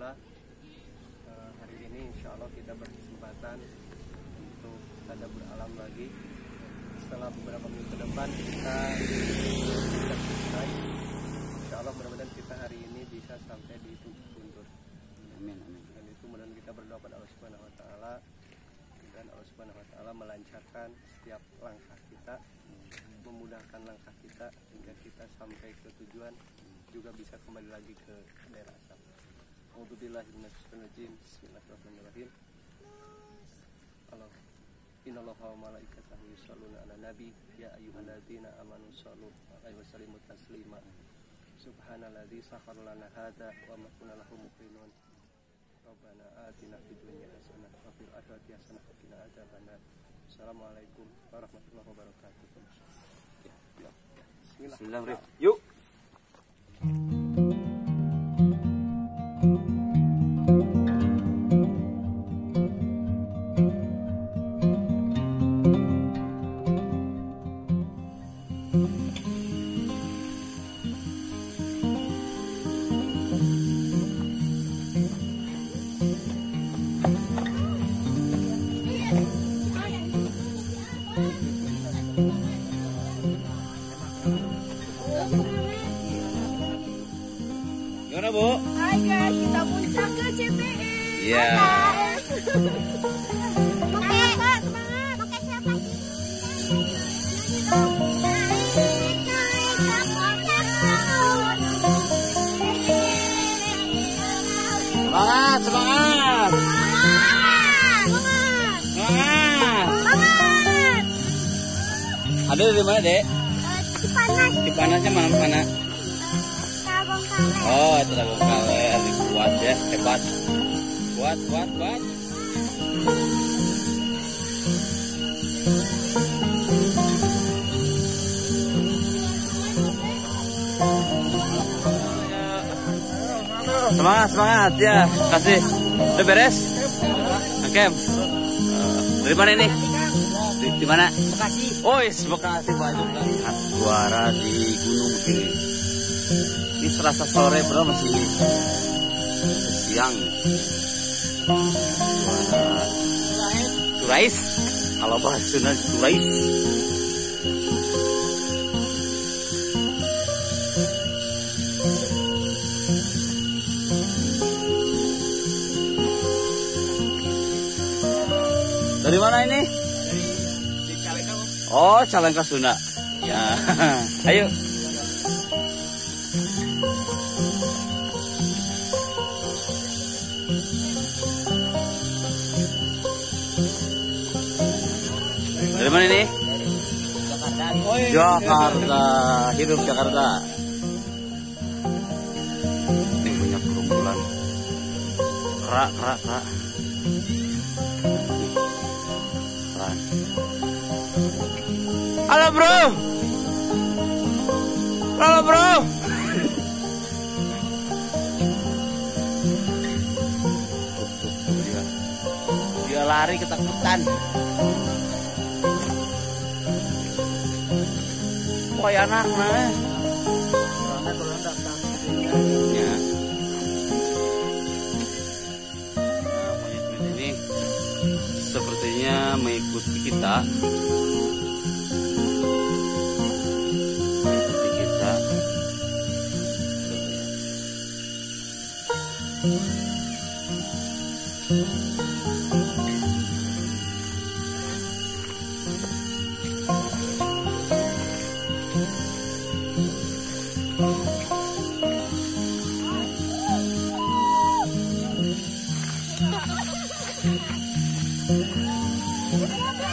Alhamdulillah hari ini insya Allah kita berkesempatan untuk tadabbur alam lagi. Setelah beberapa minggu ke depan kita selesai, insya Allah mudah-mudahan kita hari ini bisa sampai di Gunung Guntur. Amin, amin. Dan itu mudah-mudahan kita berdoa pada Allah Subhanahu Wa Taala, dan Allah Subhanahu Wa Taala melancarkan setiap langkah kita, memudahkan langkah kita hingga kita sampai ke tujuan, juga bisa kembali lagi ke daerah asal. Bismillahirrahmanirrahim. Bismillahirrahmanirrahim. Allah. Innallaha wa malaikatahu yusholluna 'alan nabi ya ayyuhalladzina amanu shollu 'alaihi wa sallimu taslima. Subhanalladzi sakhkhara lana hadza wa ma kunna lahu muqrinin. Rabbana atina fid dunya hasanah wa fil akhirati hasanah wa qina adzabannar. Assalamualaikum warahmatullahi wabarakatuh. Bismillahirrahmanirrahim. Yuk. Gimana, Bu? Hai guys, kita puncak ke CTEA. Iya. Semangat, Pak, semangat. Pakai siapa? Semangat, semangat. Semangat. Semangat. Ada di mana, Dek? Di panas. Di panasnya mana? Oh, itu tabung kaler, kuat ya, hebat, kuat. Semangat ya, kasih. Udah beres? Oke. Dari mana ini? Di mana? Bekasi. Oh, Bekasi banyak banget. Suara di gunung ini. Ini Selasa sore bro, masih siang. Turais, kalau bahasanya turais. Dari mana ini? Dari Calengka. Oh, Calengka Sunda. Ya, ayo. Dari mana ini? Jakarta, hidup Jakarta. Ini banyak kerumunan. Kerak. Halo bro. Dia lari ketakutan. Koi anak mana? Ya. Nah, monyet ini sepertinya mengikuti kita.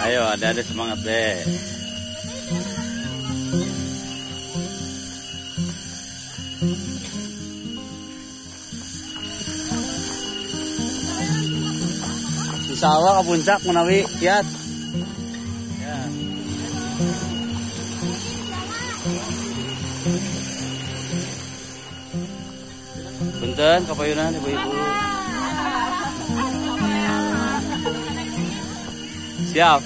Ayo, ada semangat deh. Insya Allah ke puncak menawi kiat. Ya. Benten kapayunan ibu-ibu. Siap.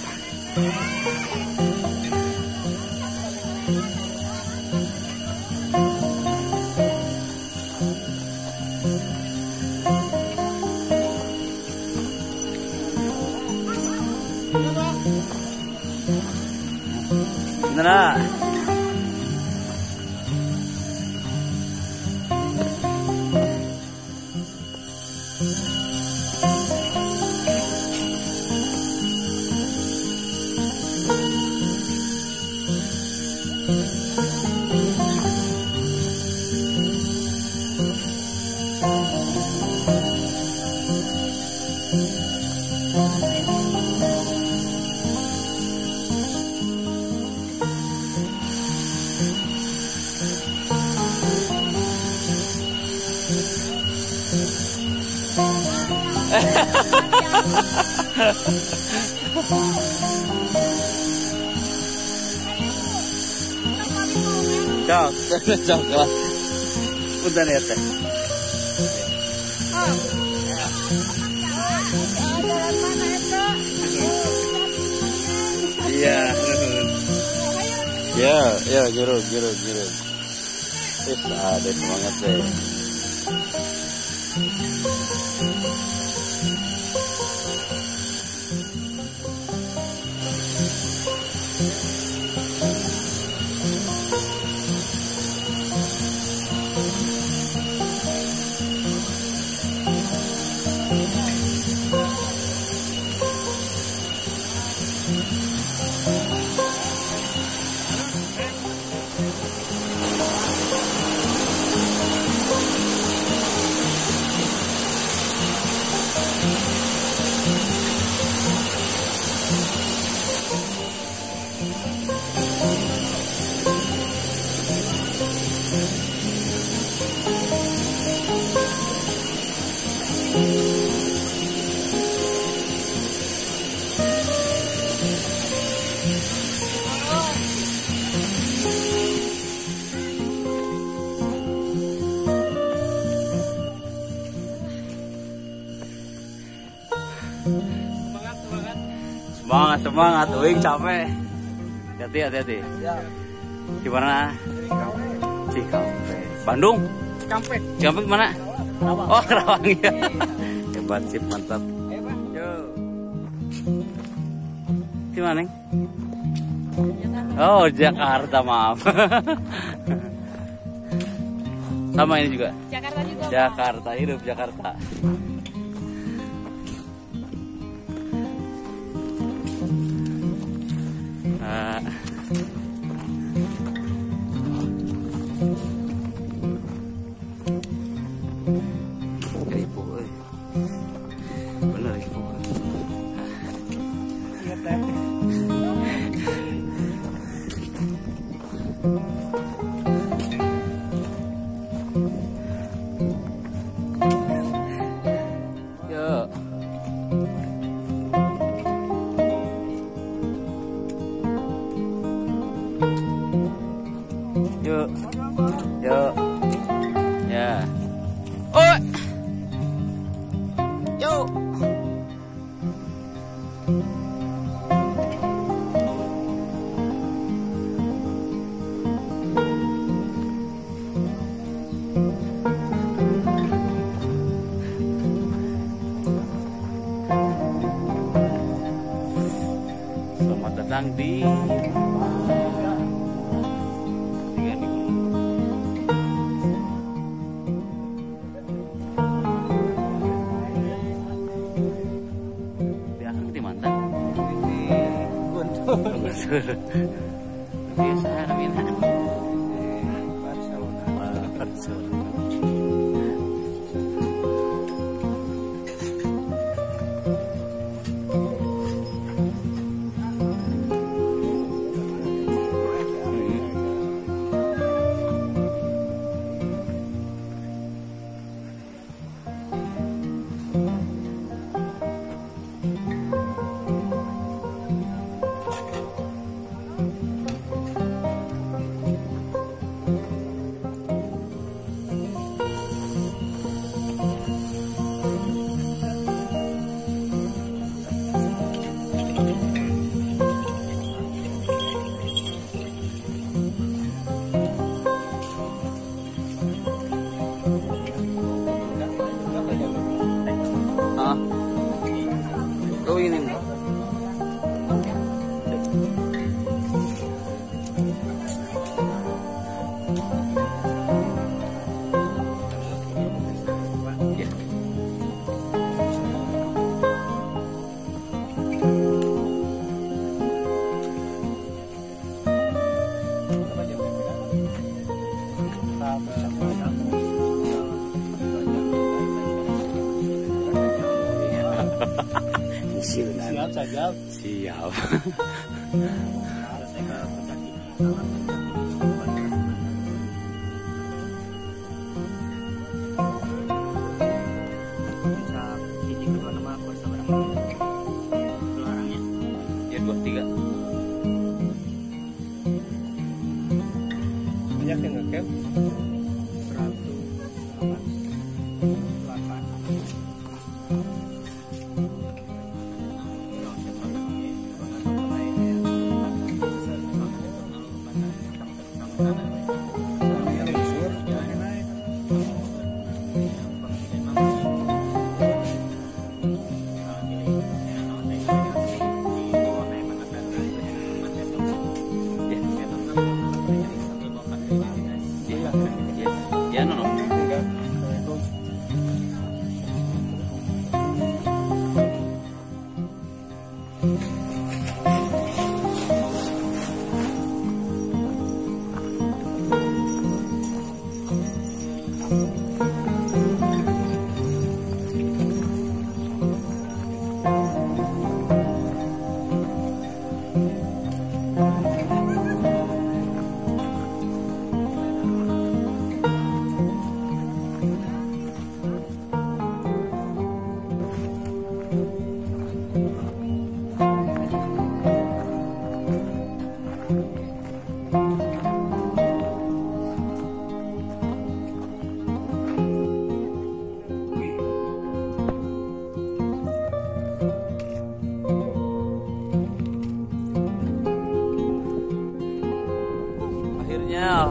Chandra. Cok, cok lah. Udah nih teh. Iya. Ya, ya, juru. Terus ada semangat deh. Semangat, wing capek. Hati-hati. Di mana? Cikampek. Bandung? Cikampek mana? Oh, Kerawang ya. Hebat sih, mantap. Ayo, Pak. Yo. Di mana, Neng? Oh, Jakarta, maaf. Sama ini juga. Jakarta, hidup Jakarta. Di mantan di Guntur biasa Armina Barcelona. pensiunan. Siap saja. Siap. Bisa ini kemana-mana berapa orangnya? Ya 2-3. Banyak yang ngecamp. 108.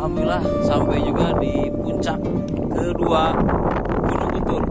Alhamdulillah sampai juga di puncak kedua Gunung Guntur.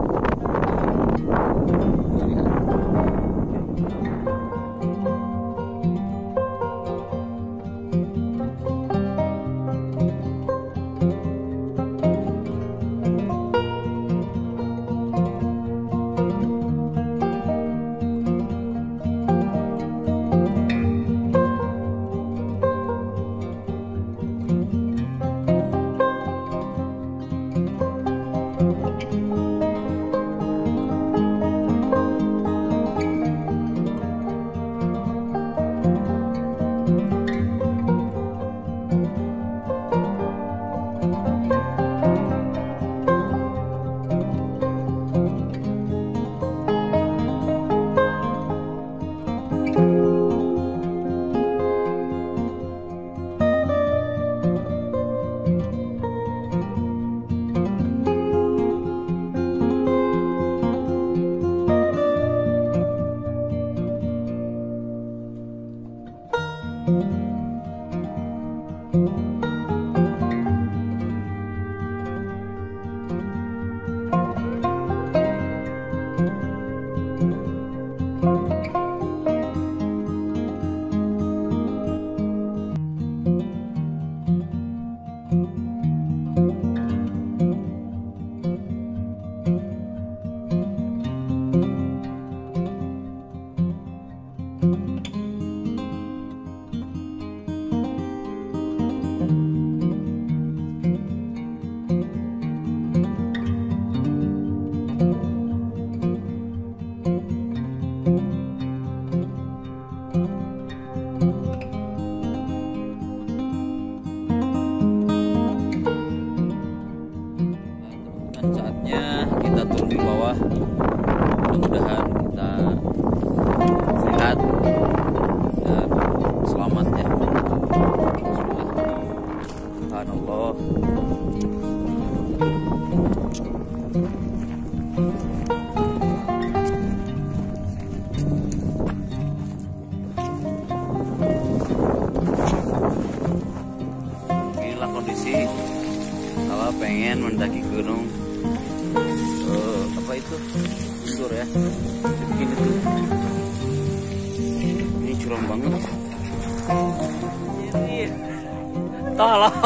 Saatnya kita turun di bawah, mudah-mudahan kita sehat dan selamat ya. Subhanallah. Inilah kondisi kalau pengen mendaki gunung apa itu Guntur ya, begini tuh. Ini curam banget. Tolong,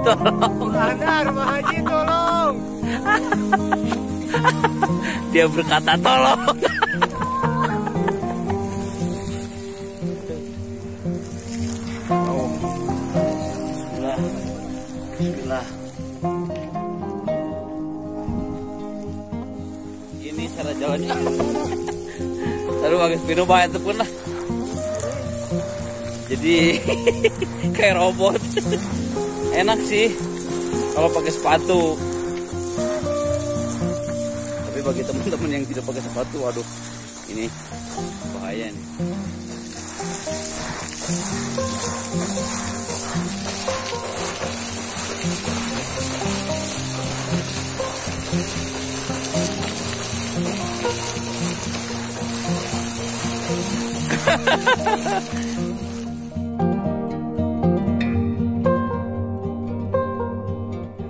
tolong. Anda rumah haji tolong. Dia berkata tolong. Oh, Bismillah, Bismillah. Ini cara jalannya. Aduh, bagus minum banyak tepun lah. Jadi kayak robot. Enak sih kalau pakai sepatu. Tapi bagi teman-teman yang tidak pakai sepatu, waduh, ini bahaya nih.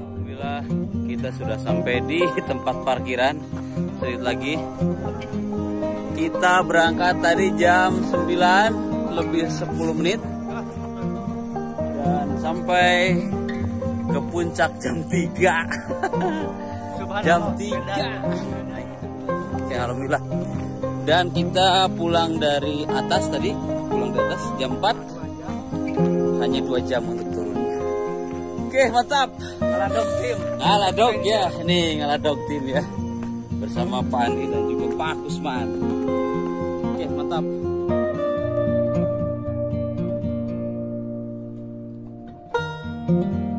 Alhamdulillah, kita sudah sampai di tempat parkiran. Sedikit lagi kita berangkat tadi jam 9 lebih 10 menit, dan sampai ke puncak jam 3. jam 3, ya alhamdulillah. Dan kita pulang dari atas tadi, pulang dari atas jam 4, hanya 2 jam untuk turunnya. Oke, mantap. Ngaladog tim. Ngaladog ya, nih ngaladog tim ya. Bersama Pak Andi dan juga Pak Kusman. Oke, mantap.